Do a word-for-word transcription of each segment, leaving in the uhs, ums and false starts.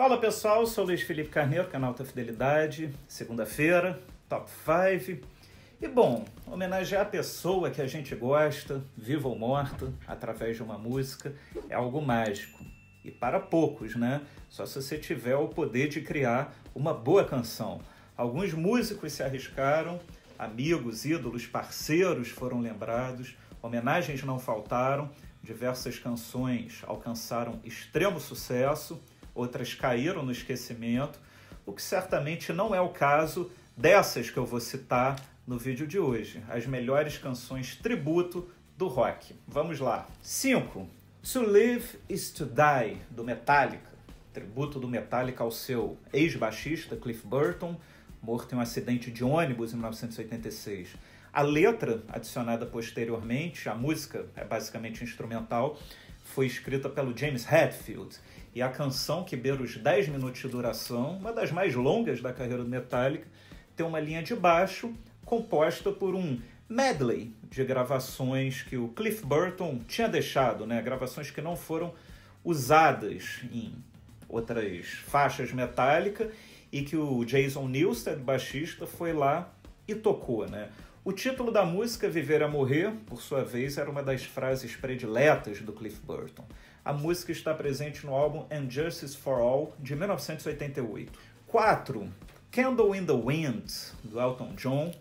Fala pessoal, sou Luiz Felipe Carneiro, canal Alta Fidelidade, segunda-feira, Top cinco. E bom, homenagear a pessoa que a gente gosta, viva ou morta, através de uma música, é algo mágico. E para poucos, né? Só se você tiver o poder de criar uma boa canção. Alguns músicos se arriscaram, amigos, ídolos, parceiros foram lembrados, homenagens não faltaram, diversas canções alcançaram extremo sucesso, outras caíram no esquecimento, o que certamente não é o caso dessas que eu vou citar no vídeo de hoje, as melhores canções tributo do rock. Vamos lá. cinco. To Live is to Die, do Metallica. Tributo do Metallica ao seu ex-baixista, Cliff Burton, morto em um acidente de ônibus em mil novecentos e oitenta e seis. A letra, adicionada posteriormente, a música é basicamente instrumental, foi escrita pelo James Hetfield. E a canção, que beira os dez minutos de duração, uma das mais longas da carreira do Metallica, tem uma linha de baixo composta por um medley de gravações que o Cliff Burton tinha deixado, né? Gravações que não foram usadas em outras faixas Metallica e que o Jason Newsted, baixista, foi lá e tocou, né? O título da música, Viver a Morrer, por sua vez, era uma das frases prediletas do Cliff Burton. A música está presente no álbum And Justice for All, de mil novecentos e oitenta e oito. quatro. Candle in the Wind, do Elton John.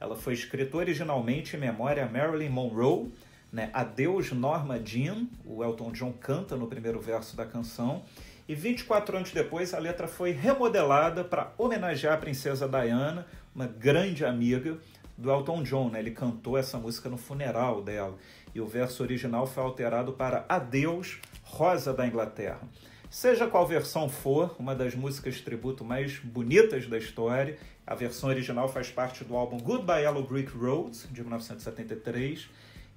Ela foi escrita originalmente em memória a Marilyn Monroe, né? Adeus Norma Jean, o Elton John canta no primeiro verso da canção, e vinte e quatro anos depois a letra foi remodelada para homenagear a princesa Diana, uma grande amiga do Elton John, né? Ele cantou essa música no funeral dela, e o verso original foi alterado para Adeus Rosa da Inglaterra. Seja qual versão for, uma das músicas tributo mais bonitas da história. A versão original faz parte do álbum Goodbye Yellow Brick Road, de mil novecentos e setenta e três,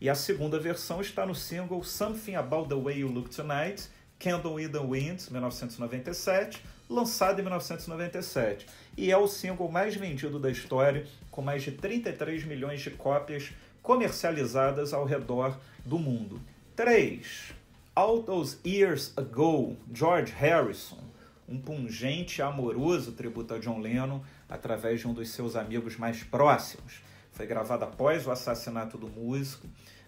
e a segunda versão está no single Something About The Way You Look Tonight, Candle in the Wind, mil novecentos e noventa e sete, lançado em mil novecentos e noventa e sete, e é o single mais vendido da história, com mais de trinta e três milhões de cópias comercializadas ao redor do mundo. três. All Those Years Ago, George Harrison, um pungente e amoroso tributo a John Lennon através de um dos seus amigos mais próximos. Foi gravado após o assassinato do músico,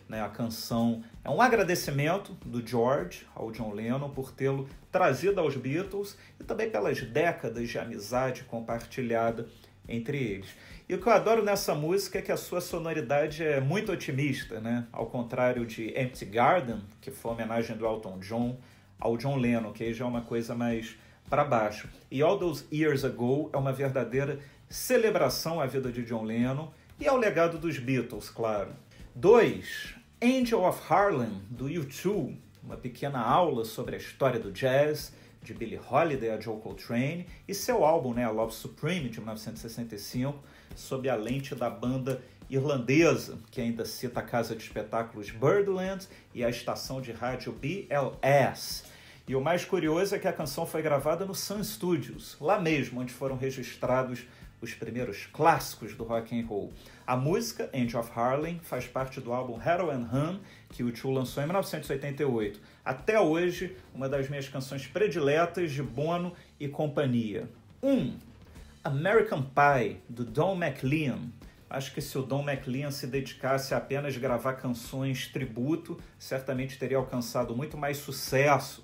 né? A canção é um agradecimento do George ao John Lennon por tê-lo trazido aos Beatles e também pelas décadas de amizade compartilhada entre eles. E o que eu adoro nessa música é que a sua sonoridade é muito otimista, né? Ao contrário de Empty Garden, que foi a homenagem do Elton John ao John Lennon, que aí já é uma coisa mais para baixo. E All Those Years Ago é uma verdadeira celebração à vida de John Lennon e ao legado dos Beatles, claro. dois. Angel of Harlem, do U dois, uma pequena aula sobre a história do jazz, de Billie Holiday a Joe Coltrane, e seu álbum, né, A Love Supreme, de mil novecentos e sessenta e cinco, sob a lente da banda irlandesa, que ainda cita a casa de espetáculos Birdland e a estação de rádio B L S. E o mais curioso é que a canção foi gravada no Sun Studios, lá mesmo onde foram registrados os primeiros clássicos do rock and roll. A música, Angel of Harlem, faz parte do álbum Rattle and Hum, que o U dois lançou em mil novecentos e oitenta e oito. Até hoje, uma das minhas canções prediletas de Bono e companhia. um. Um, American Pie, do Don McLean. Acho que se o Don McLean se dedicasse a apenas gravar canções tributo, certamente teria alcançado muito mais sucesso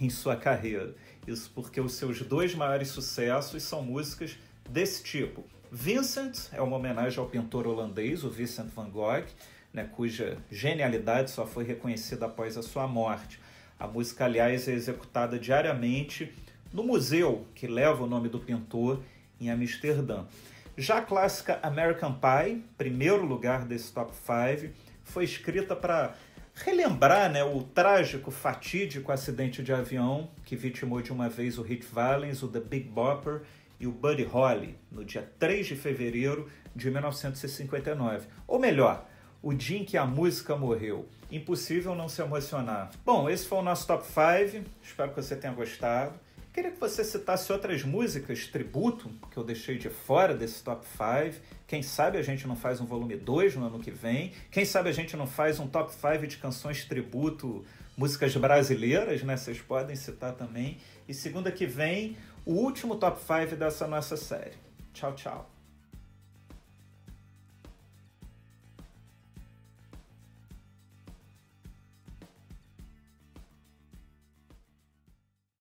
em sua carreira. Isso porque os seus dois maiores sucessos são músicas desse tipo. Vincent é uma homenagem ao pintor holandês, o Vincent van Gogh, né, cuja genialidade só foi reconhecida após a sua morte. A música, aliás, é executada diariamente no museu que leva o nome do pintor em Amsterdã. Já a clássica American Pie, primeiro lugar desse top cinco, foi escrita para relembrar, né, o trágico, fatídico acidente de avião que vitimou de uma vez o Rit Valens, o The Big Bopper e o Buddy Holly, no dia três de fevereiro de mil novecentos e cinquenta e nove. Ou melhor, o dia em que a música morreu. Impossível não se emocionar. Bom, esse foi o nosso top cinco. Espero que você tenha gostado. Queria que você citasse outras músicas tributo que eu deixei de fora desse top cinco. Quem sabe a gente não faz um volume dois no ano que vem. Quem sabe a gente não faz um top cinco de canções tributo músicas brasileiras, né? Vocês podem citar também. E segunda que vem, o último top cinco dessa nossa série. Tchau, tchau.